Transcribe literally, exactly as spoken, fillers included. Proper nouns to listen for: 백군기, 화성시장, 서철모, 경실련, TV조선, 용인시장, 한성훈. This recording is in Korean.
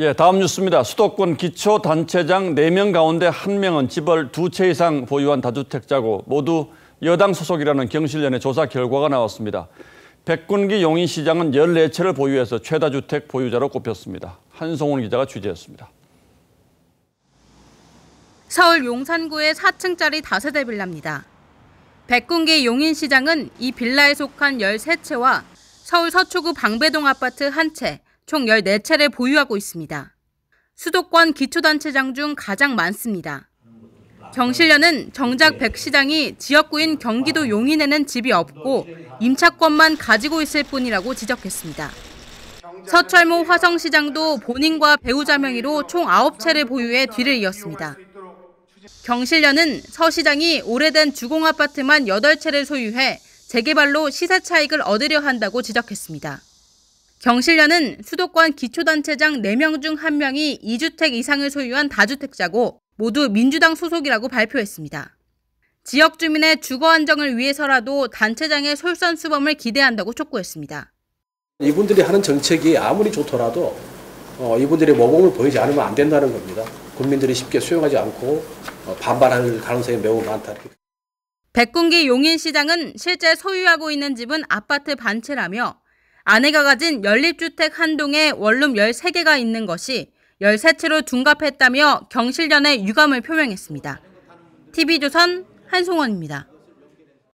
예, 다음 뉴스입니다. 수도권 기초단체장 네 명 가운데 한 명은 집을 두 채 이상 보유한 다주택자고 모두 여당 소속이라는 경실련의 조사 결과가 나왔습니다. 백군기 용인시장은 열네 채를 보유해서 최다주택 보유자로 꼽혔습니다. 한성훈 기자가 취재했습니다. 서울 용산구의 사 층짜리 다세대 빌라입니다. 백군기 용인시장은 이 빌라에 속한 열세 채와 서울 서초구 방배동 아파트 한 채, 총 열네 채를 보유하고 있습니다. 수도권 기초단체장 중 가장 많습니다. 경실련은 정작 백 시장이 지역구인 경기도 용인에는 집이 없고 임차권만 가지고 있을 뿐이라고 지적했습니다. 서철모 화성시장도 본인과 배우자 명의로 총 아홉 채를 보유해 뒤를 이었습니다. 경실련은 서 시장이 오래된 주공아파트만 여덟 채를 소유해 재개발로 시세 차익을 얻으려 한다고 지적했습니다. 경실련은 수도권 기초단체장 네 명 중 한 명이 이 주택 이상을 소유한 다주택자고 모두 민주당 소속이라고 발표했습니다. 지역 주민의 주거 안정을 위해서라도 단체장의 솔선수범을 기대한다고 촉구했습니다. 이분들이 하는 정책이 아무리 좋더라도 이분들의 모범을 보이지 않으면 안 된다는 겁니다. 국민들이 쉽게 수용하지 않고 반발할 가능성이 매우 많다. 백군기 용인시장은 실제 소유하고 있는 집은 아파트 반채라며 아내가 가진 연립주택 한 동에 원룸 열세 개가 있는 것이 열세 채로 둔갑했다며 경실련에 유감을 표명했습니다. 티비조선 한송원입니다.